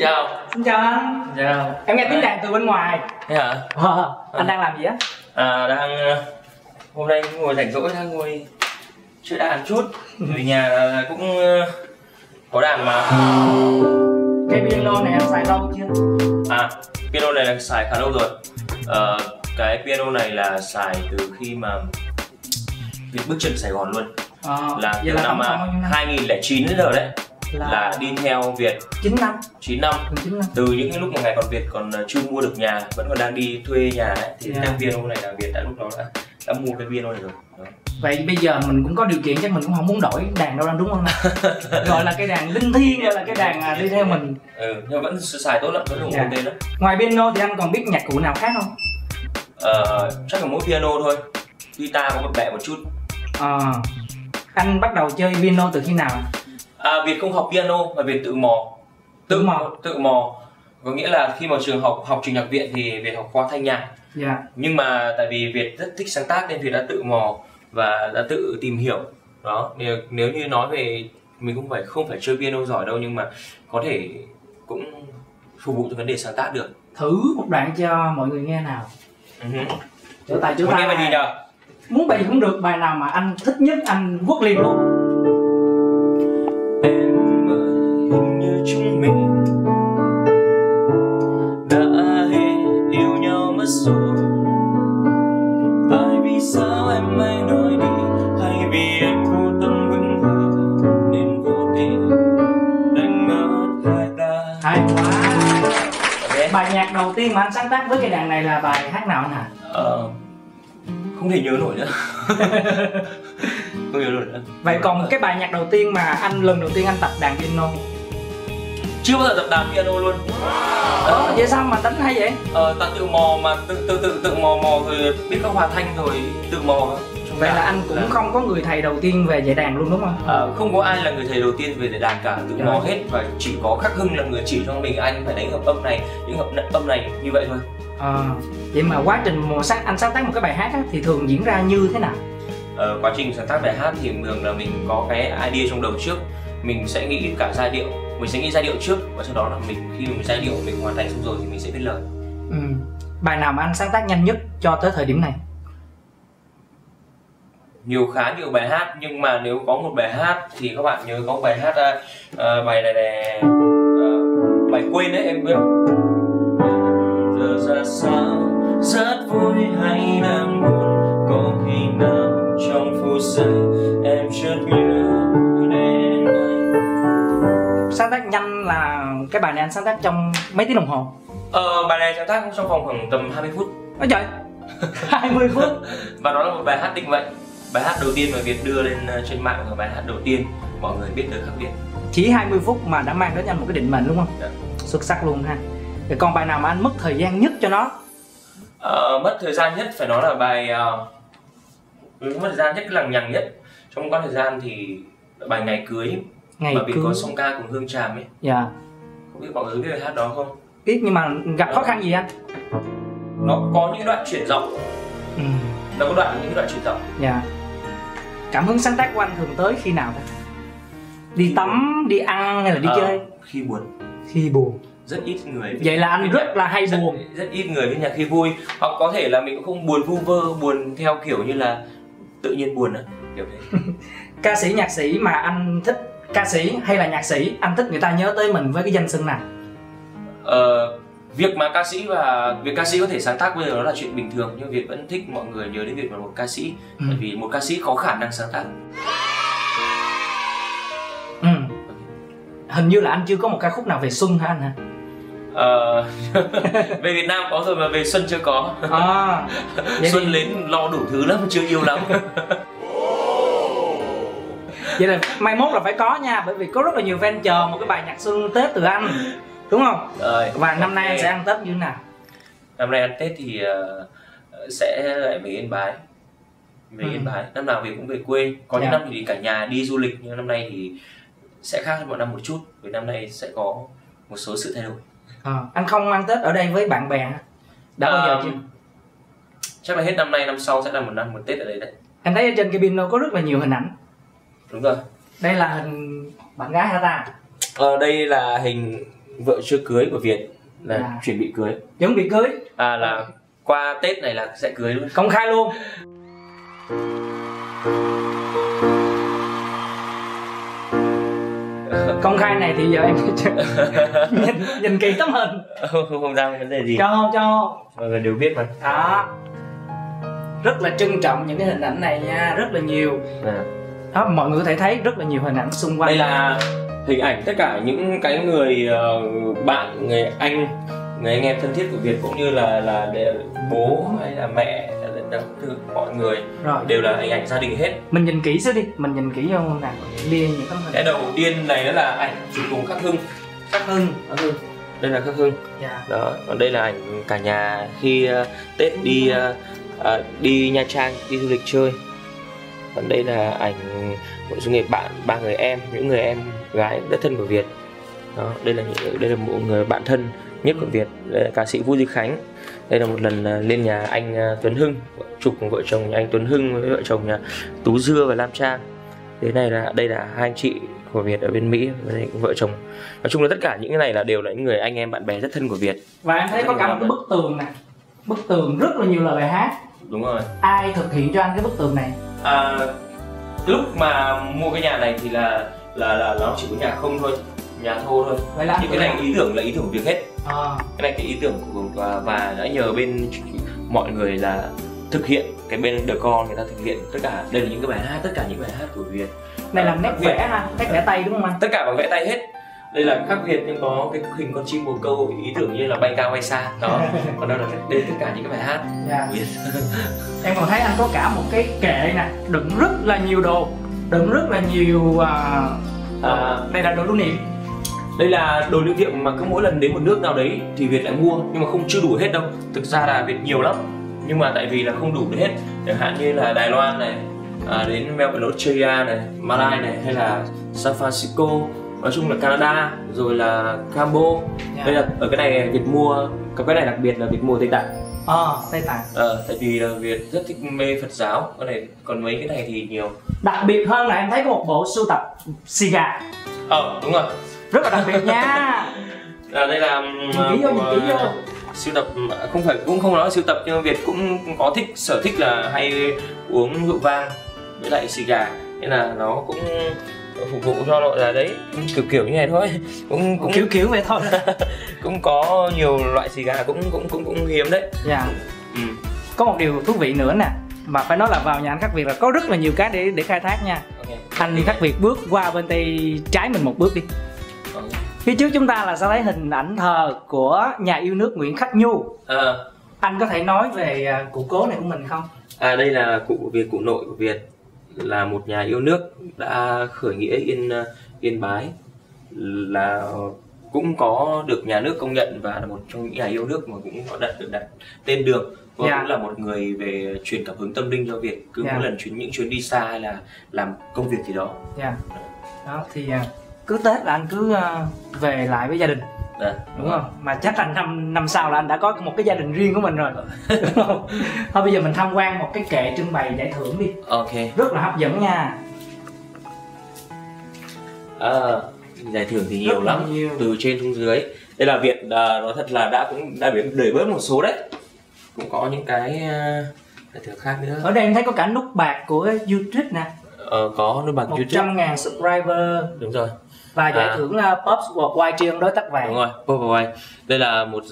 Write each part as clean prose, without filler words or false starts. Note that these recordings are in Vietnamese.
Xin chào. Xin chào anh. Xin chào. Em nghe tiếng đàn từ bên ngoài. Thế hả? Anh đang làm gì á? Đang hôm nay ngồi rảnh rỗi, đang ngồi chơi đàn chút. Vì nhà cũng có đàn mà. Cái piano này em xài lâu chưa? Piano này là xài khá lâu rồi. Cái piano này là xài từ khi mà Việt bước chân Sài Gòn luôn. Là từ năm 2009 đến giờ đấy. Là đi theo Việt 9 năm. Từ những lúc mà ngày còn Việt còn chưa mua được nhà, vẫn còn đang đi thuê nhà ấy, thì cái piano này là Việt đã lúc đó đã mua cái piano này rồi. Vậy bây giờ mình cũng có điều kiện, chắc mình cũng không muốn đổi đàn đâu, đúng không? Gọi là cái đàn linh thiêng, gọi là cái đàn đi theo mình. Nhưng vẫn xài tốt lắm, vẫn ủng hộ tên đó. Ngoài piano thì anh còn biết nhạc cụ nào khác không? Chắc là mỗi piano thôi, guitar có một bẹ một chút. Anh bắt đầu chơi piano từ khi nào? Việt không học piano mà Việt tự mò. Tự mò có nghĩa là khi mà trường học trường nhạc viện thì Việt học khoa thanh nhạc. Nhưng mà tại vì Việt rất thích sáng tác nên Việt đã tự mò và đã tự tìm hiểu. Đó, nếu như nói về mình cũng phải không phải chơi piano giỏi đâu, nhưng mà có thể cũng phục vụ cho vấn đề sáng tác được. Thử một đoạn cho mọi người nghe nào. Chỗ ta nghe bài gì nhờ? Muốn bài gì cũng được, bài nào mà anh thích nhất anh quất liền luôn. Chúng mình đã yêu nhau mất rồi. Tại vì sao em hay nói đi, hay vì em vô tâm vững hờ nên vô tình đánh mất hai ta. Hay quá. Bài nhạc đầu tiên mà anh sáng tác với cái đàn này là bài hát nào anh hả? Không thể nhớ nổi nữa. Không nhớ nổi nữa. Vậy còn cái bài nhạc đầu tiên mà anh lần đầu tiên anh tập đàn piano? Chưa bao giờ tập đàn piano luôn. Vậy sao mà đánh hay vậy? Ta tự mò mà tự mò rồi biết các hòa thanh rồi tự mò. Vậy là anh cũng không có người thầy đầu tiên về dạy đàn luôn đúng không? Không có ai là người thầy đầu tiên về dạy đàn cả, tự mò hết, và chỉ có Khắc Hưng là người chỉ cho mình anh phải đánh hợp âm này, những hợp âm này như vậy thôi. Vậy mà quá trình anh sáng tác một cái bài hát á, thì thường diễn ra như thế nào? Quá trình sáng tác bài hát thì thường là mình có cái idea trong đầu trước, mình sẽ nghĩ cả giai điệu. Mình sẽ nghĩ giai điệu trước và sau đó là khi mình giai điệu mình hoàn thành xong rồi thì mình sẽ viết lời. Bài nào mà anh sáng tác nhanh nhất cho tới thời điểm này? Khá nhiều bài hát, nhưng mà nếu có một bài hát thì các bạn nhớ có bài hát bài này nè, bài quên đấy em biết không? Giờ ra sao rất vui hay đang buồn, có khi nào trong phút giây em chợt nhớ. Sáng tác nhanh là cái bài này anh sáng tác trong mấy tiếng đồng hồ? Bài này sáng tác trong vòng khoảng tầm 20 phút. Ôi trời, 20 phút. Và đó là một bài hát định mệnh. Bài hát đầu tiên mà Việt đưa lên trên mạng là bài hát đầu tiên mọi người biết tới Khắc Việt. Chỉ 20 phút mà đã mang đến anh một cái định mệnh đúng không? Xuất sắc luôn ha. Vậy còn bài nào mà anh mất thời gian nhất cho nó? Mất thời gian nhất phải nói là bài... mất thời gian nhất, lằng nhằng nhất. Trong quãng thời gian thì bài Ngày Cưới. Mà Việt có song ca cùng Hương Tràm ấy. Không biết mọi người biết bài hát đó không? Biết, nhưng mà gặp khó khăn gì anh? Nó có những đoạn chuyển giọng. Nó có những đoạn chuyển giọng. Cảm hứng sáng tác của anh thường tới khi nào? Đi tắm, đi ăn hay là đi chơi? Khi buồn. Khi buồn. Rất ít người. Vậy là anh rất là hay buồn. Rất ít người viết nhạc khi vui. Hoặc có thể là mình cũng không buồn vu vơ, buồn theo kiểu như là tự nhiên buồn á, kiểu đấy. Ca sĩ, nhạc sĩ mà anh thích, ca sĩ hay là nhạc sĩ anh thích người ta nhớ tới mình với cái danh xưng nào? Việc mà ca sĩ và việc ca sĩ có thể sáng tác bây giờ đó là chuyện bình thường, nhưng Việt vẫn thích mọi người nhớ đến việc là một ca sĩ. Bởi vì một ca sĩ có khả năng sáng tác. Hình như là anh chưa có một ca khúc nào về xuân hả anh hả? Về Việt Nam có rồi mà về xuân chưa có. Xuân thì... đến lo đủ thứ lắm, chưa yêu lắm. Vậy là mai mốt là phải có nha, bởi vì có rất là nhiều fan chờ một cái bài nhạc xuân Tết từ anh, đúng không? Và năm nay anh sẽ ăn Tết như thế nào? Năm nay ăn Tết thì sẽ lại về Yên Bái. Về Yên Bái, năm nào Việt cũng về quê. Có những năm thì cả nhà đi du lịch, nhưng năm nay thì sẽ khác hơn mọi năm một chút. Vì năm nay sẽ có một số sự thay đổi. Anh không ăn Tết ở đây với bạn bè hả? Đã bao giờ chưa? Chắc là hết năm nay, năm sau sẽ là một năm một Tết ở đây đấy. Anh thấy trên cái piano có rất là nhiều hình ảnh. Đúng rồi. Đây là hình bạn gái hả ta? Đây là hình vợ chưa cưới của Việt là chuẩn bị cưới. Chuẩn bị cưới à, là qua Tết này là sẽ cưới luôn, công khai luôn. Công khai này thì giờ em nhìn kỹ tấm hình. Không ra vấn đề gì. Cho mọi người đều biết mà. Đó. Rất là trân trọng những cái hình ảnh này nha, rất là nhiều. Đó, mọi người có thể thấy rất là nhiều hình ảnh xung quanh. Đây là hình ảnh tất cả những cái người bạn, người anh em thân thiết của Việt, cũng như là bố hay là mẹ, mọi người rồi. Đều là hình ảnh gia đình hết. Mình nhìn kỹ xíu đi, mình nhìn kỹ vô nè. Điên những tấm hình. Cái đầu tiên này đó là ảnh chụp cùng Khắc Hưng. Khắc Hưng. Đây là Khắc Hưng. Đó, còn đây là ảnh cả nhà khi Tết đi đi Nha Trang, đi du lịch chơi. Còn đây là ảnh một số người bạn, ba người em, những người em gái rất thân của Việt. Đó, đây là một người bạn thân nhất của Việt, ca sĩ Vũ Duy Khánh. Đây là một lần lên nhà anh Tuấn Hưng, chụp cùng vợ chồng anh Tuấn Hưng với vợ chồng Tú Dưa và Lam Trang. Đây là hai anh chị của Việt ở bên Mỹ, vợ chồng. Nói chung là tất cả những cái này là đều là những người anh em bạn bè rất thân của Việt. Và em thấy có cả một bức tường này, bức tường rất là nhiều lời bài hát. Đúng rồi. Ai thực hiện cho anh cái bức tường này? Lúc mà mua cái nhà này thì là nó chỉ có nhà không thôi, nhà thô thôi. Nhưng cái này ý tưởng là ý tưởng Việt hết. Cái này cái ý tưởng của và đã nhờ bên mọi người là thực hiện, cái bên decor người ta thực hiện tất cả. Đây là những cái bài hát, tất cả những bài hát của Việt. Này làm nét vẽ ha, nét vẽ tay đúng không anh? Tất cả bằng vẽ tay hết. Đây là Khắc Việt nhưng có cái hình con chim bồ câu, ý tưởng như là bay cao bay xa đó. Còn đâu là đây tất cả những cái bài hát. Em còn thấy anh có cả một cái kệ này, đựng rất là nhiều đồ, đựng rất là nhiều đây là đồ lưu niệm. Đây là đồ lưu niệm mà cứ mỗi lần đến một nước nào đấy thì Việt lại mua, nhưng mà không chưa đủ hết đâu. Thực ra là Việt nhiều lắm, nhưng mà tại vì là không đủ hết. Chẳng hạn như là Đài Loan này, đến Melbourne Australia này, Malai này, hay là San Francisco. Nói chung là Canada, rồi là Cambo. Đây là ở cái này Việt mua, cái này đặc biệt là Việt mua Tây Tạng. Tây Tạng. Tại vì Việt rất thích mê Phật giáo. Cái này còn mấy cái này thì nhiều. Đặc biệt hơn là em thấy có một bộ sưu tập xì gà. Đúng rồi. Rất là đặc biệt nha. Đây là sưu tập, không phải cũng không nói là sưu tập, nhưng Việt cũng có thích, sở thích là hay uống rượu vang với lại xì gà, nên là nó cũng phục vụ cho loại là đấy, kiểu như này thôi, cũng kiểu vậy thôi. Cũng có nhiều loại xì gà cũng hiếm đấy. Có một điều thú vị nữa nè, mà phải nói là vào nhà anh Khắc Việt là có rất là nhiều cái để khai thác nha. Anh Khắc Việt bước qua bên tay trái mình một bước đi. Phía trước chúng ta là sẽ thấy hình ảnh thờ của nhà yêu nước Nguyễn Khắc Nhu. Anh có thể nói về cụ cố này của mình không? Đây là cụ Việt, cụ nội của Việt, là một nhà yêu nước đã khởi nghĩa Yên Bái, là cũng có được nhà nước công nhận và là một trong những nhà yêu nước mà cũng có đặt tên đường. Và cũng là một người về truyền cảm hứng tâm linh cho Việt, cứ mỗi lần những chuyến đi xa hay là làm công việc gì đó. Đó thì cứ Tết là anh cứ về lại với gia đình. Đúng không? Mà chắc là năm sau là anh đã có một cái gia đình riêng của mình rồi. Đúng không? Thôi bây giờ mình tham quan một cái kệ trưng bày giải thưởng đi. Ok. Rất là hấp dẫn nha. Giải thưởng thì nhiều lắm, từ trên xuống dưới. Đây là Việt, nói thật là đã bị đẩy bớt một số đấy. Cũng có những cái giải thưởng khác nữa. Ở đây em thấy có cả nút bạc của YouTube nè. Có nút bạc YouTube 100.000 subscriber. Đúng rồi. Và giải thưởng là POPS Worldwide trên đối tác vàng. Đúng rồi, POPS Worldwide. Đây là một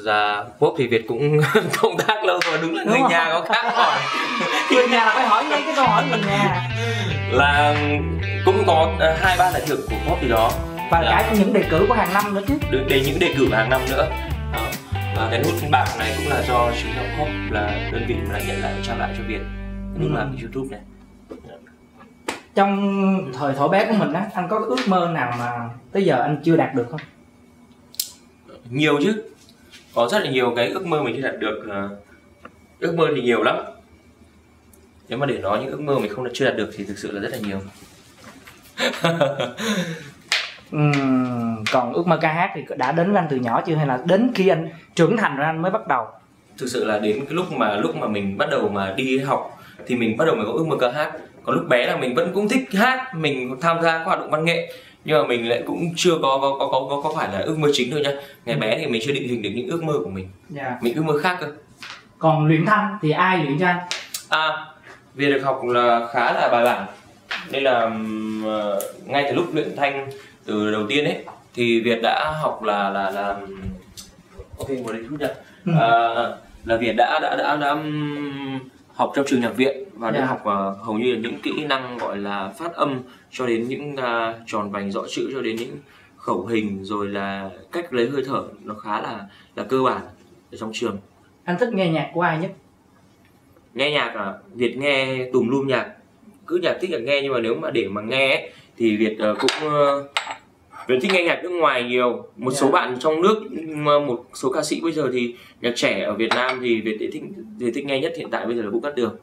POPS thì Việt cũng công tác lâu rồi, đúng là người nhà có khác hỏi. Người nhà là phải hỏi ngay cái câu hỏi mình nhà. Là cũng có 2-3 giải thưởng của POPS gì đó. Và cả những đề cử của hàng năm nữa chứ. Những đề cử hàng năm nữa. Và cái nút bạc này cũng là do chính thống POPS, là đơn vị mà nhận lại, trao lại cho Việt. Đúng là YouTube này. Trong thời thổi bé của mình á, anh có ước mơ nào mà tới giờ anh chưa đạt được không? Nhiều chứ. Có rất là nhiều cái ước mơ mình chưa đạt được. Ước mơ thì nhiều lắm. Nếu mà để nói những ước mơ mình chưa đạt được thì thực sự là rất là nhiều. Còn ước mơ ca hát thì đã đến với anh từ nhỏ chưa, hay là đến khi anh trưởng thành rồi anh mới bắt đầu? Thực sự là đến cái lúc mà mình bắt đầu mà đi học thì mình bắt đầu mới có ước mơ ca hát. Còn lúc bé là mình vẫn cũng thích hát, mình tham gia các hoạt động văn nghệ. Nhưng mà mình lại cũng chưa có phải là ước mơ chính đâu nha. Ngày bé thì mình chưa định hình được những ước mơ của mình. Mình ước mơ khác cơ. Còn luyến Thanh thì ai luyến cho anh? Vì được học là khá là bài bản nên là ngay từ lúc luyện thanh từ đầu tiên ấy thì Việt đã học là ok ngồi đây chút nha. Là Việt đã học trong trường nhạc viện và đã học hầu như là những kỹ năng gọi là phát âm cho đến những tròn vành rõ chữ cho đến những khẩu hình rồi là cách lấy hơi thở, nó khá là cơ bản ở trong trường. Anh thích nghe nhạc của ai nhất? Nghe nhạc à? Việt nghe tùm lum nhạc, cứ nhạc thích là nghe, nhưng mà nếu mà để mà nghe ấy, thì Việt cũng Việt thích nghe nhạc nước ngoài nhiều. Một số bạn trong nước, một số ca sĩ bây giờ thì nhạc trẻ ở Việt Nam thì Việt thích nghe nhất hiện tại bây giờ là Vũ Cát Đường.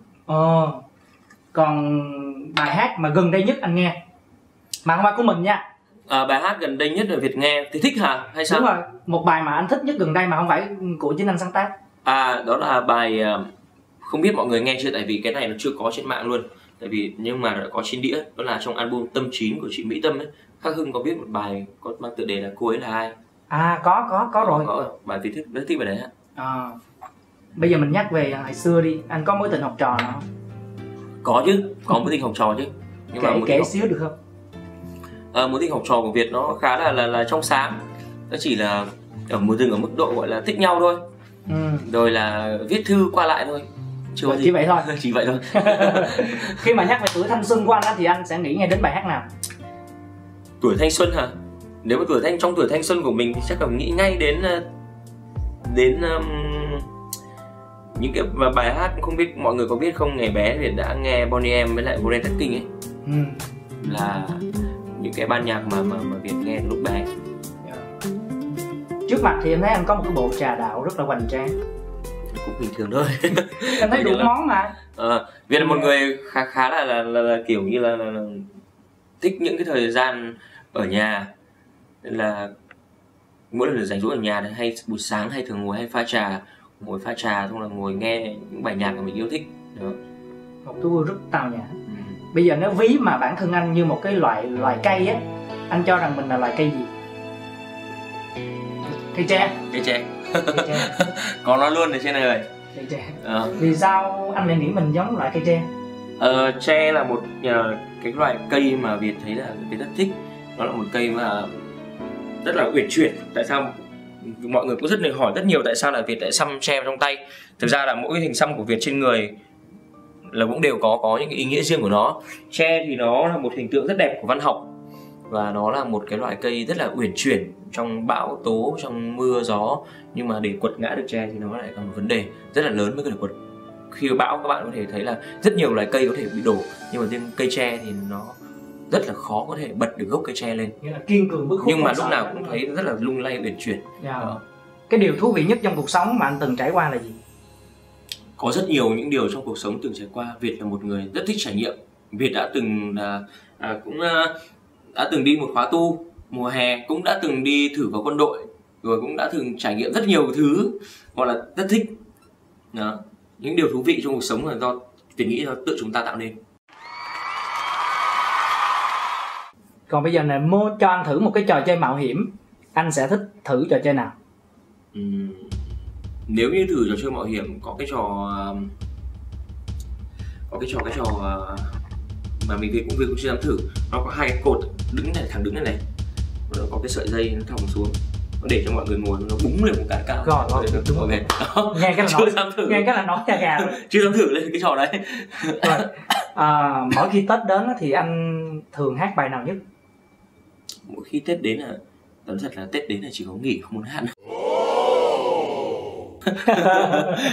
Còn bài hát mà gần đây nhất anh nghe, mà không phải của mình nha. Bài hát gần đây nhất ở Việt nghe thì thích hả? Hay sao? Đúng rồi, một bài mà anh thích nhất gần đây mà không phải của chính anh sáng tác. Đó là bài không biết mọi người nghe chưa, tại vì cái này nó chưa có trên mạng luôn, tại vì nhưng mà đã có trên đĩa, đó là trong album Tâm 9 của chị Mỹ Tâm ấy. Khắc Hưng có biết một bài có mang tựa đề là Cô Ấy Là Ai? Có rồi. Bài thì thích, rất thích bài đấy ạ. Bây giờ mình nhắc về ngày xưa đi, anh có mối tình học trò nào không? Có chứ, có mối tình học trò chứ. Nhưng mà kể xíu được không? Mối tình học trò của Việt nó khá là trong sáng, nó chỉ là ở mức độ gọi là thích nhau thôi, rồi là viết thư qua lại thôi. Chỉ vậy thôi. Chỉ vậy thôi. Khi mà nhắc về tuổi thanh xuân của anh thì anh sẽ nghĩ ngay đến bài hát nào? Tuổi thanh xuân hả? Nếu mà trong tuổi thanh xuân của mình thì chắc là nghĩ ngay đến những cái bài hát, không biết mọi người có biết không, ngày bé thì đã nghe Bonnie với lại Bonnie Tất Kinh ấy. Là những cái ban nhạc mà Việt nghe lúc bé. Trước mặt thì em thấy anh có một cái bộ trà đạo rất là hoành tráng. Cũng bình thường thôi. Em thấy đủ món mà. Việt là một người khá là kiểu như là thích những cái thời gian ở nhà, nên là mỗi lần rảnh rỗi ở nhà thì hay buổi sáng hay thường ngồi hay pha trà xong là ngồi nghe những bài nhạc mà mình yêu thích. Đó. Một thú vui rất tào nhã. Bây giờ nếu ví mà bản thân anh như một cái loại cây á, anh cho rằng mình là loại cây gì? Cây tre. Có nó luôn ở trên này rồi. Cây tre. Vì sao anh lại nghĩ mình giống loại cây tre? Tre là một cái loại cây mà Việt thấy là Việt rất thích. Nó là một cây mà rất là uyển chuyển. Tại sao mọi người cũng rất hỏi rất nhiều tại sao là Việt lại xăm tre trong tay. Thực ra là mỗi cái hình xăm của Việt trên người là cũng đều có những cái ý nghĩa riêng của nó. Tre thì nó là một hình tượng rất đẹp của văn học, và nó là một cái loại cây rất là uyển chuyển trong bão tố, trong mưa gió. Nhưng mà để quật ngã được tre thì nó lại còn một vấn đề rất là lớn mới có thể quật. Khi bão các bạn có thể thấy là rất nhiều loài cây có thể bị đổ, nhưng mà riêng cây tre thì nó rất là khó có thể bật được gốc cây tre lên. Nghĩa là kiên cường bức khúc. Nhưng mà lúc nào cũng thấy rất là lung lay uyển chuyển. Cái điều thú vị nhất trong cuộc sống mà anh từng trải qua là gì? Có rất nhiều những điều trong cuộc sống từng trải qua. Việt là một người rất thích trải nghiệm. Việt đã từng đã từng đi một khóa tu mùa hè, cũng đã từng đi thử vào quân đội, rồi cũng đã từng trải nghiệm rất nhiều thứ gọi là rất thích. Đó. Những điều thú vị trong cuộc sống là do Việt nghĩ là tự chúng ta tạo nên. Còn bây giờ này, Mô cho anh thử một cái trò chơi mạo hiểm, anh sẽ thích thử trò chơi nào? Nếu như thử trò chơi mạo hiểm, có cái trò mà mình cũng chưa dám thử. Nó có hai cái cột đứng này, thẳng đứng này này, nó có cái sợi dây nó thòng xuống, nó để cho mọi người ngồi, nó búng lên một cái cao. Rồi, đúng rồi. Nghe cái là chưa dám thử. Nghe cái là nói da gà. Chưa dám thử lên cái trò đấy. Rồi. Mỗi khi Tết đến thì anh thường hát bài nào nhất? Mỗi khi Tết đến là tóm thật là Tết đến là chỉ có nghỉ, không muốn hát.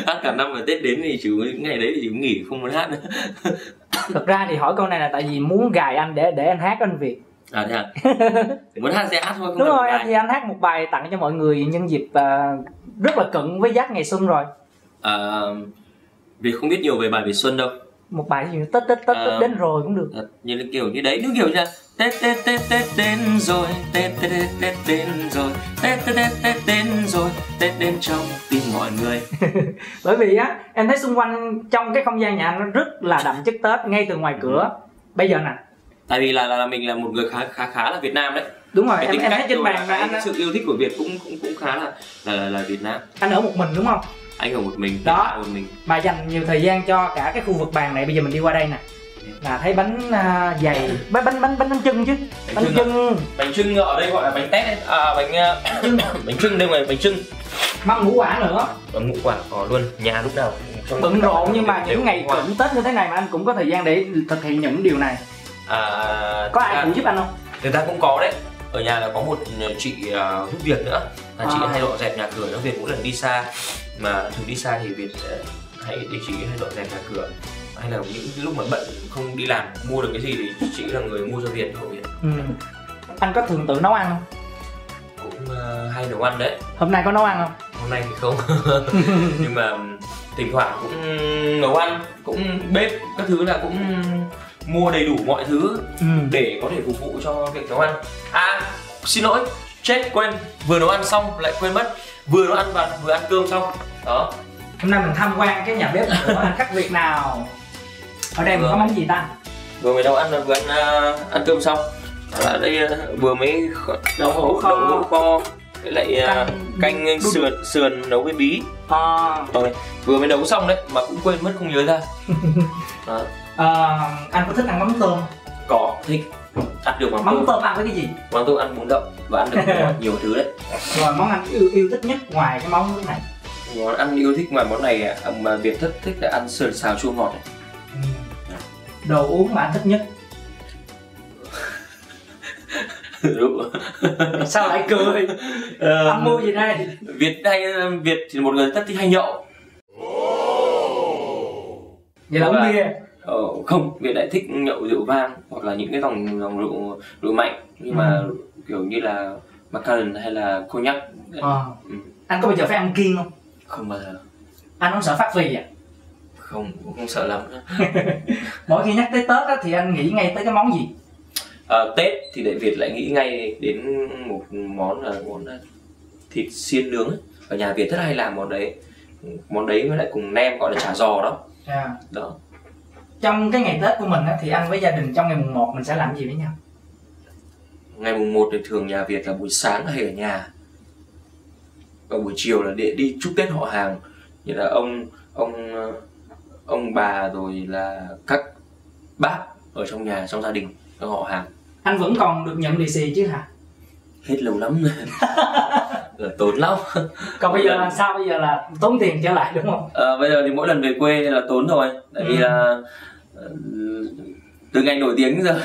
Hát cả năm rồi, Tết đến thì chỉ những ngày đấy thì chỉ có nghỉ, không muốn hát nữa. Thật ra thì hỏi câu này là tại vì muốn gài anh để anh hát anh Việt. Thế à? Muốn hát sẽ hát thôi. Đúng rồi, thì anh hát một bài tặng cho mọi người nhân dịp rất là cận với giáp ngày xuân rồi. Việt không biết nhiều về bài về xuân đâu. Một bài gì Tết đến rồi cũng được. Như là kiểu như đấy, đúng kiểu chưa? Tết đến rồi, Tết đến rồi, Tết đến rồi, Tết đến trong tim mọi người. Bởi vì á, em thấy xung quanh trong cái không gian nhà nó rất là đậm chất Tết ngay từ ngoài cửa. Bây giờ nè, tại vì là mình là một người khá là Việt Nam đấy. Đúng rồi, em thấy trên bàn là anh sự yêu thích của Việt cũng khá là Việt Nam. Anh ở một mình đúng không? Anh ở một mình đó, một mình mà dành nhiều thời gian cho cả cái khu vực bàn này. Bây giờ mình đi qua đây nè là thấy bánh dày, bánh chưng chứ, bánh chưng, bánh chưng ở đây gọi là bánh tét, bánh chưng đây này, bánh chưng măng ngũ quả nữa, bánh ngũ quả có luôn. Nhà lúc nào bận rộn nhưng mà những ngày cận Tết như thế này mà anh cũng có thời gian để thực hiện những điều này. Có ai cũng giúp anh không? Người ta cũng có đấy, ở nhà là có một chị giúp việc nữa, là chị hay dọn dẹp nhà cửa. Nó Việt mỗi lần đi xa mà thường đi xa thì Việt hãy để chị hay dọn dẹp nhà cửa, hay là những lúc mà bận không đi làm mua được cái gì thì chị là người mua cho Việt của Việt. Anh có thường tự nấu ăn không? Cũng hay nấu ăn đấy. Hôm nay có nấu ăn không? Hôm nay thì không. Nhưng mà thỉnh thoảng cũng nấu ăn, cũng bếp các thứ là cũng mua đầy đủ mọi thứ để có thể phục vụ cho việc nấu ăn. À xin lỗi, chết quên, vừa nấu ăn xong lại quên mất, vừa nấu ăn và vừa ăn cơm xong đó. Hôm nay mình tham quan cái nhà bếp của anh Khắc Việt nào. Ở đây mình có món gì ta? Vừa mới nấu ăn là vừa ăn cơm xong. Ở đây vừa mới nấu đậu kho với lại canh sườn nấu với bí. Vừa mới nấu xong đấy mà cũng quên mất, không nhớ ra. Đó. Anh có thích ăn mắm tôm? Có, thích. Ăn được mắm tôm. Ăn với cái gì? Mắm tôm ăn bún đậu và ăn được nhiều thứ đấy. Rồi món ăn yêu thích nhất ngoài cái món này? Món ăn yêu thích ngoài món này mà Việt thích là ăn sườn xào chua ngọt này. Đồ uống mà anh thích nhất? Rượu. Sao lại cười? Ăn mua gì đây? Việt thì một người rất thích hay nhậu. Vậy là uống bia? Không, Việt lại thích nhậu rượu vang hoặc là những cái dòng rượu mạnh, nhưng mà kiểu như là Macallan hay là cognac. Anh có bao giờ phải ăn kiêng không? Không bao giờ. Anh không sợ phát vì à? Không, không sợ lắm. Mỗi khi nhắc tới Tết á, thì anh nghĩ ngay tới cái món gì? Tết thì đại Việt lại nghĩ ngay đến một món là món thịt xiên nướng. Ở nhà Việt rất hay làm món đấy. Món đấy với lại cùng nem gọi là chả giò đó. Đó. Trong cái ngày Tết của mình á, thì anh với gia đình trong ngày mùng 1 mình sẽ làm gì với nhau? Ngày mùng 1 thì thường nhà Việt là buổi sáng hay ở nhà, và buổi chiều là đi chúc Tết họ hàng, như là ông bà rồi là các bác ở trong nhà, trong gia đình, trong họ hàng. Anh vẫn còn được nhận lì xì chứ hả? Hết lâu lắm rồi. Tốn lắm. Còn bây giờ là sao? Bây giờ là tốn tiền trở lại đúng không? Bây giờ thì mỗi lần về quê là tốn rồi. Tại vì là từ ngày nổi tiếng giờ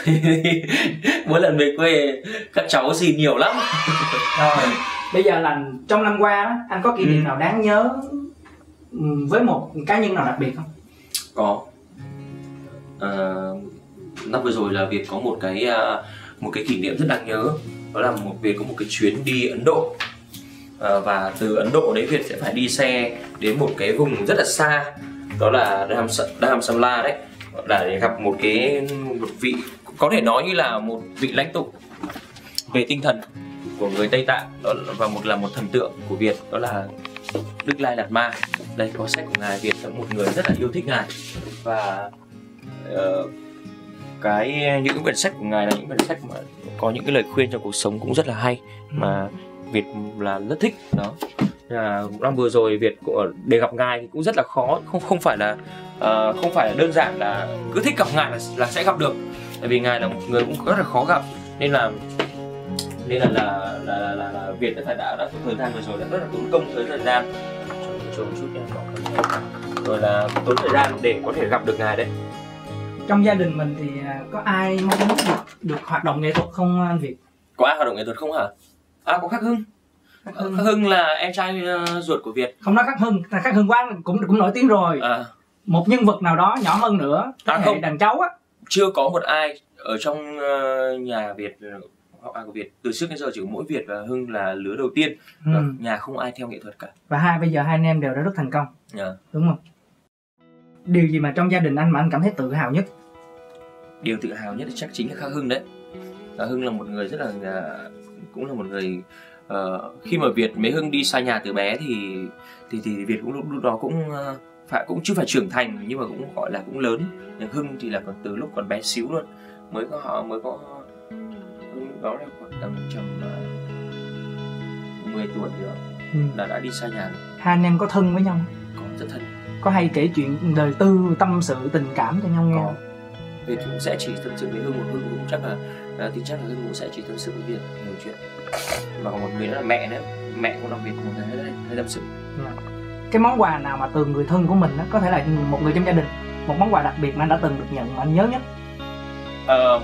mỗi lần về quê các cháu xin nhiều lắm. Rồi. Bây giờ là trong năm qua anh có kỷ niệm nào đáng nhớ với một cá nhân nào đặc biệt không? Có. Năm vừa rồi là Việt có một cái kỷ niệm rất đáng nhớ, đó là Việt có một cái chuyến đi Ấn Độ, và từ Ấn Độ đấy Việt sẽ phải đi xe đến một cái vùng rất là xa, đó là Đàm Sâm La đấy, để gặp một vị, có thể nói như là một vị lãnh tụ về tinh thần của người Tây Tạng, đó và là một thần tượng của Việt, đó là Đức Lai Lạt Ma. Đây có sách của ngài. Việt là một người rất là yêu thích ngài, và những quyển sách của ngài là những quyển sách mà có những cái lời khuyên trong cuộc sống cũng rất là hay, mà Việt là rất thích đó. Năm vừa rồi Việt để gặp ngài thì cũng rất là khó, không phải là đơn giản là cứ thích gặp ngài là sẽ gặp được, tại vì ngài là một người cũng rất là khó gặp, nên là Việt đã thời gian vừa rồi đã rất là tốn công, thời gian rồi là tốn thời gian để có thể gặp được ngài đấy. Trong gia đình mình thì có ai mong muốn được hoạt động nghệ thuật không anh Việt? Có ai hoạt động nghệ thuật không hả? À có Khắc Hưng. Khắc Hưng là em trai ruột của Việt. Không nói Khắc Hưng quá cũng nổi tiếng rồi. Một nhân vật nào đó nhỏ hơn nữa, hệ đàn cháu á. Chưa có một ai ở trong nhà Việt họ của Việt, từ trước đến giờ chỉ có mỗi Việt và Hưng là lứa đầu tiên. Nhà không ai theo nghệ thuật cả. Và bây giờ hai anh em đều đã rất thành công. Đúng không? Điều gì mà trong gia đình anh mà anh cảm thấy tự hào nhất? Điều tự hào nhất chắc chính là Khắc Hưng đấy. Khắc Hưng là một người rất là khi mà Việt mấy Hưng đi xa nhà từ bé thì Việt cũng lúc đó cũng chưa phải trưởng thành nhưng mà cũng gọi là cũng lớn. Nhưng Hưng thì là từ lúc còn bé xíu luôn, mới có đó là khoảng tầm chừng 10 tuổi nữa là đã đi xa nhà rồi. Hai anh em có thân với nhau? Có, rất thân. Có hay kể chuyện đời tư, tâm sự, tình cảm cho nhau nghe? Có. Thì cũng sẽ chỉ tâm sự với Hưng, chắc là Hưng cũng sẽ chỉ tâm sự với Việt nhiều chuyện. Mà còn một người là mẹ nữa, mẹ cũng đặc biệt một người hay tâm sự. Cái món quà nào mà từ người thân của mình đó, có thể là một người trong gia đình, một món quà đặc biệt mà anh đã từng được nhận mà anh nhớ nhất?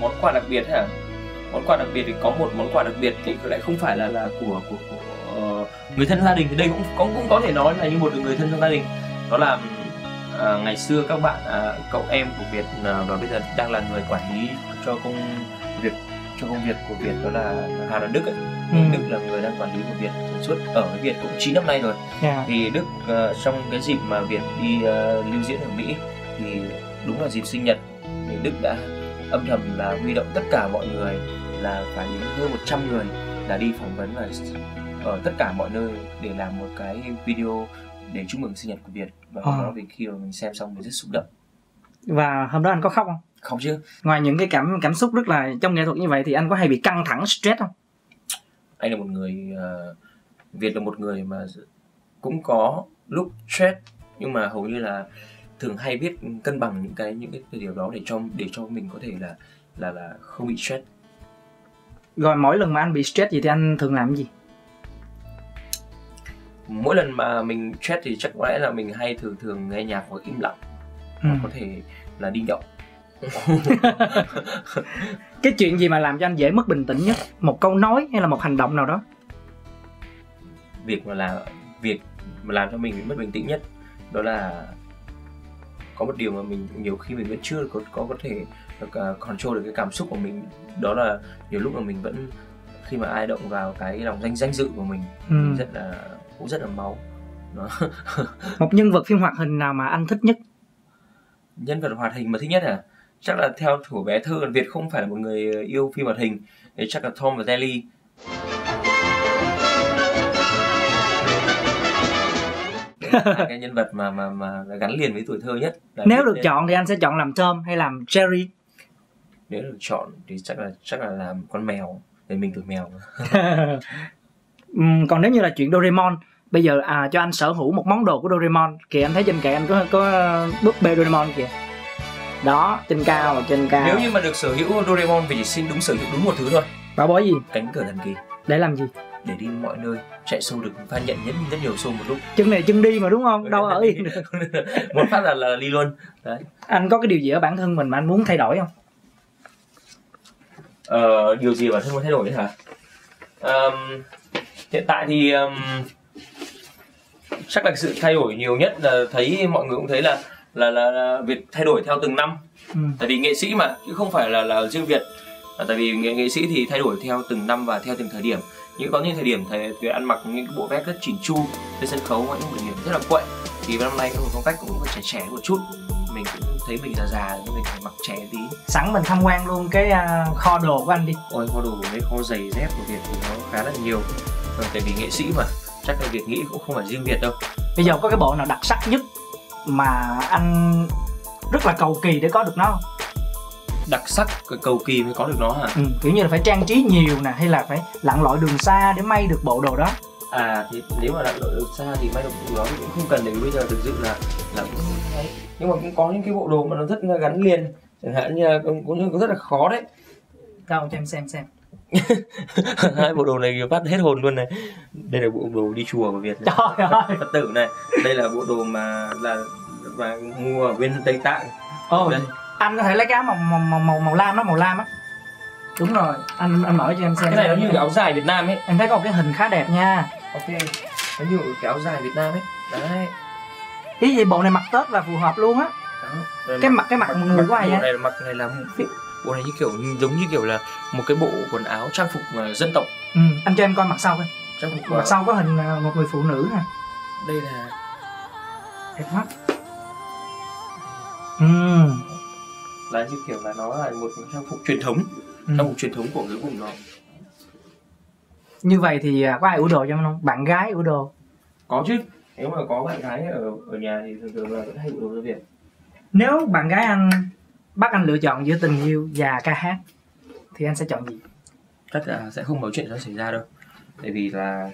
Món quà đặc biệt hả? Món quà đặc biệt thì có một món quà đặc biệt thì lại không phải là của người thân gia đình, thì đây cũng có thể nói là như một người thân trong gia đình. Đó là ngày xưa các bạn, cậu em của Việt và bây giờ đang là người quản lý cho công việc của Việt, đó là Hà Đức ấy. Đức là người đang quản lý của Việt suốt ở với Việt cũng 9 năm nay rồi. Thì Đức trong cái dịp mà Việt đi lưu diễn ở Mỹ thì đúng là dịp sinh nhật thì Đức đã âm thầm là huy động tất cả mọi người, là phải đến hơn 100 người là đi phỏng vấn và ở tất cả mọi nơi để làm một cái video để chúc mừng sinh nhật của Việt. Và hôm đó thì khi mà mình xem xong mình rất xúc động. Và hôm đó anh có khóc không? Khóc chứ. Ngoài những cái cảm xúc rất là trong nghệ thuật như vậy thì anh có hay bị căng thẳng, stress không? Anh là một người Việt là một người mà cũng có lúc stress, nhưng mà hầu như là thường hay biết cân bằng những cái điều đó để cho mình có thể là không bị stress. Rồi mỗi lần mà anh bị stress gì thì anh thường làm gì? Mỗi lần mà mình stress thì chắc có lẽ là mình hay thường nghe nhạc hoặc im lặng, hoặc có thể là đi nhậu. Cái chuyện gì mà làm cho anh dễ mất bình tĩnh nhất? Một câu nói hay là một hành động nào đó? Việc mà làm cho mình mất bình tĩnh nhất đó là có một điều mà mình nhiều khi mình vẫn chưa có thể control được cái cảm xúc của mình. Đó là nhiều lúc mà mình vẫn, khi mà ai động vào cái lòng danh dự của mình, mình cũng rất là máu. Một nhân vật phim hoạt hình nào mà anh thích nhất? Nhân vật hoạt hình mà thích nhất hả? Chắc là theo thủa bé thơ Việt không phải là một người yêu phim hoạt hình, thì chắc là Tom và Jerry. Cái nhân vật mà gắn liền với tuổi thơ nhất. Nếu được chọn thì anh sẽ chọn làm Tom hay làm Jerry? Nếu được chọn thì chắc là làm con mèo, để mình tuổi mèo. Còn nếu như là chuyện Doraemon, bây giờ cho anh sở hữu một món đồ của Doraemon, kìa anh thấy trên kệ anh có búp bê Doraemon kìa. Đó, trên cao. Nếu như mà được sở hữu Doraemon thì chỉ xin sở hữu đúng một thứ thôi. Bảo bối gì? Cánh cửa thần kỳ. Để làm gì? Để đi mọi nơi, chạy show được phan nhận rất nhiều show một lúc. Chân này chân đi mà đúng không? Đâu ở yên được. Một phát là đi luôn. Đấy. Anh có cái điều gì ở bản thân mình mà anh muốn thay đổi không? Điều gì bản thân muốn thay đổi hả? Hiện tại thì chắc là sự thay đổi nhiều nhất là thấy mọi người cũng thấy là Việt thay đổi theo từng năm. Tại vì nghệ sĩ mà, chứ không phải là riêng Việt. Tại vì nghệ sĩ thì thay đổi theo từng năm và theo từng thời điểm. Có những thời điểm thì Việt ăn mặc những cái bộ vest rất chỉnh chu trên sân khấu, những bộ điểm rất là quậy. Thì năm nay phong cách cũng phải trẻ một chút. Mình cũng thấy mình già nhưng mình phải mặc trẻ tí. Sẵn mình tham quan luôn cái kho đồ của anh đi. Ôi, kho đồ với kho giày dép của Việt thì nó khá là nhiều. Tại vì nghệ sĩ mà, chắc là Việt nghĩ cũng không phải riêng Việt đâu. Bây giờ có cái bộ nào đặc sắc nhất mà anh rất là cầu kỳ để có được nó không? Đặc sắc, cầu kỳ mới có được nó hả? Kiểu như là phải trang trí nhiều nè, hay là phải lặn lội đường xa để may được bộ đồ đó. Thì nếu mà lặn lội đường xa thì may được bộ đồ đó thì cũng không cần, đến bây giờ thực sự là cũng... Nhưng mà cũng có những cái bộ đồ mà nó rất là gắn liền, chẳng hạn như cũng rất là khó đấy. Đâu cho em xem. Hai bộ đồ này phát hết hồn luôn này. Đây là bộ đồ đi chùa của Việt này. Trời ơi, Phật tử này. Đây là bộ đồ mà mua ở bên Tây Tạng. Đây. Anh có thể lấy cái màu lam đó, màu lam á. Đúng rồi, anh mở cho em xem. Cái này nó như cái áo dài Việt Nam ấy. Em thấy có cái hình khá đẹp nha. Ok, nó như cái áo dài Việt Nam ấy. Đấy. Ý gì bộ này mặc Tết là phù hợp luôn á. Cái mặt người của ai vậy? Bộ này là bộ này như kiểu giống như kiểu là một cái bộ quần áo trang phục dân tộc. Anh cho em coi mặt sau coi. Mặt sau có hình một người phụ nữ nè. Đây là đẹp mắt. Là như kiểu là nó là một trang phục truyền thống, trang phục truyền thống của cái vùng đó. Như vậy thì có ai ủ đồ cho em không? Bạn gái ủ đồ? Có chứ. Nếu mà có bạn gái ở nhà thì thường thường là vẫn hay ủ đồ cho Việt. Nếu bạn gái anh bắt anh lựa chọn giữa tình yêu và ca hát thì anh sẽ chọn gì? Chắc là sẽ không có chuyện đó xảy ra đâu, tại vì là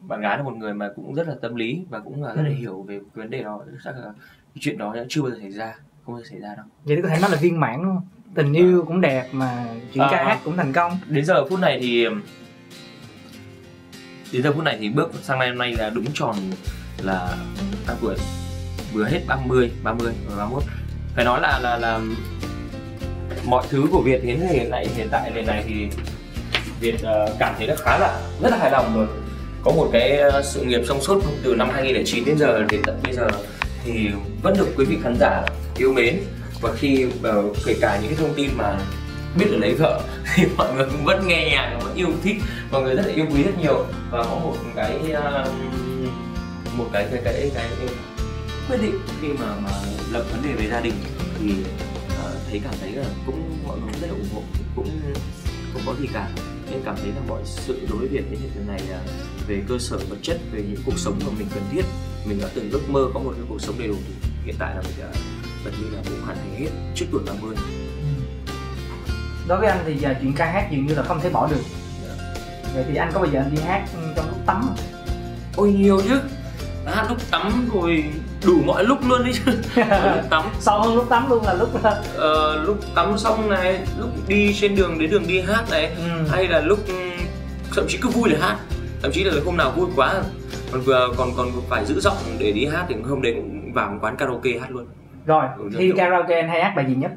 bạn gái là một người mà cũng rất là tâm lý và cũng là rất là hiểu về vấn đề đó. Chắc là chuyện đó chưa bao giờ xảy ra, không bao giờ xảy ra đâu. Vậy thì có thể nói là viên mãn đúng không? Tình yêu cũng đẹp mà chuyện ca hát cũng thành công. Đến giờ phút này thì bước sang năm nay là đúng tròn là các tuổi vừa hết 30 và 31. Phải nói là mọi thứ của Việt đến hiện tại về này thì Việt cảm thấy là khá là rất là hài lòng rồi. Có một cái sự nghiệp trong suốt từ năm 2009 đến giờ đến tận bây giờ thì vẫn được quý vị khán giả yêu mến, và khi kể cả những cái thông tin mà biết để lấy vợ thì mọi người cũng vẫn nghe nhạc, vẫn yêu thích, mọi người rất là yêu quý rất nhiều, và có một cái quyết định khi mà lập vấn đề về gia đình thì cảm thấy là cũng mọi người rất là ủng hộ, cũng không có gì cả, nên cảm thấy là mọi sự đối Việt đến hiện tại này là về cơ sở vật chất, về những cuộc sống mà mình cần thiết, mình đã từng ước mơ có một cái cuộc sống đầy đủ, hiện tại là mình đã gần như là cũng hoàn thành hết trước tuổi 30. Đối với anh thì giờ chuyện ca hát dường như là không thể bỏ được. Vậy thì anh có bao giờ anh đi hát trong lúc tắm không? Ôi nhiều chứ, hát lúc tắm rồi đủ mọi lúc luôn đấy chứ. Lúc tắm sau hơn lúc tắm luôn là lúc tắm xong này, lúc đi trên đường đến đường đi hát này, hay là lúc thậm chí cứ vui để hát, thậm chí là hôm nào vui quá còn vừa còn phải giữ giọng để đi hát thì hôm đấy cũng vào một quán karaoke hát luôn. Rồi khi karaoke anh hay hát bài gì nhất?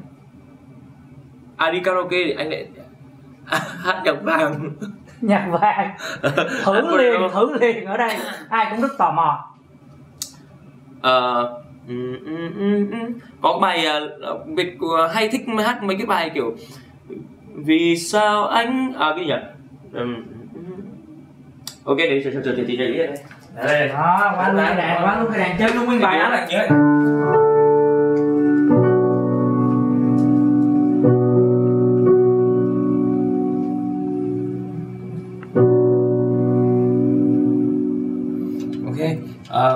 Đi karaoke thì anh lại hát nhạc vàng. Nhạc vàng thử liền ở đây ai cũng rất tò mò. Có bài Việt hay thích hát mấy cái bài kiểu vì sao anh cái gì ok để chờ tí đây đó, quán luôn cái đàn chơi luôn nguyên bài đó là nhớ.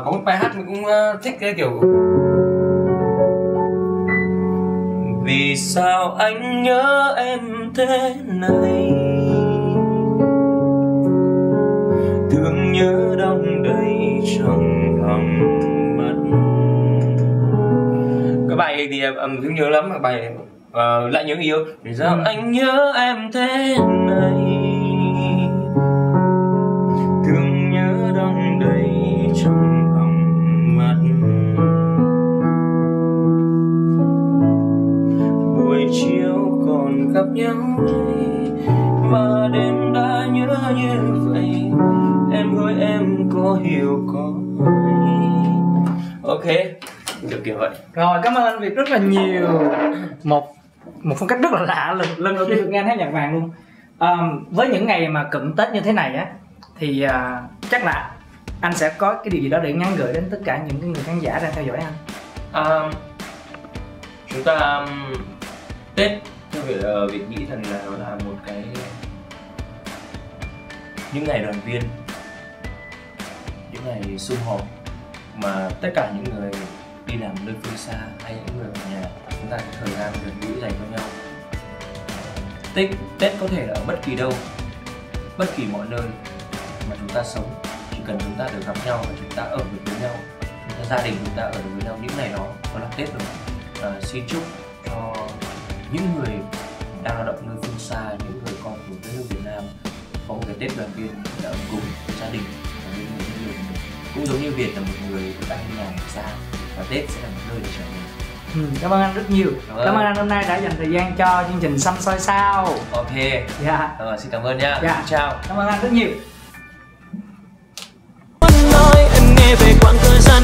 Có một bài hát mình cũng thích cái kiểu vì sao anh nhớ em thế này, thương nhớ đong đầy trong lòng mắt. Cái bài này thì em nhớ lắm, bài này lại nhớ người yêu vì sao anh nhớ em thế này, thương nhớ đong đầy trong lòng mắt. Buổi chiều còn gặp nhau đây mà đêm đã nhớ như vậy, em ơi em có hiểu có hay. Ok, được kiểu vậy. Rồi, cảm ơn anh Việt rất là nhiều. Một phong cách rất là lạ, lần đầu tiên được nghe anh hát nhạc vàng luôn. Với những ngày mà cận Tết như thế này á thì chắc là anh sẽ có cái điều gì đó để nhắn gửi đến tất cả những người khán giả đang theo dõi anh. Chúng ta Tết theo Việt nghĩ rằng là nó là một cái những ngày đoàn viên, những ngày sum họp mà tất cả những người đi làm nơi phương xa hay những người ở nhà chúng ta có thời gian gần gũi dành cho nhau. Tết có thể là ở bất kỳ đâu, bất kỳ mọi nơi mà chúng ta sống, cần chúng ta được gặp nhau và chúng ta ở được với nhau, chúng ta gia đình chúng ta ở được với nhau, những ngày đó là Tết rồi. Xin chúc cho những người đang lao động nơi phương xa, những người con của đất nước Việt Nam có một cái Tết đoàn viên là ấm cúng gia đình, cũng giống như Việt là một người đang đi làm xa và Tết sẽ là một nơi để trở về. Cảm ơn anh rất nhiều. Cảm ơn anh hôm nay đã dành thời gian cho chương trình Săm Soi Sao. Ok. Yeah. Xin cảm ơn nha. Yeah. Chào. Cảm ơn anh rất nhiều. Về quãng thời gian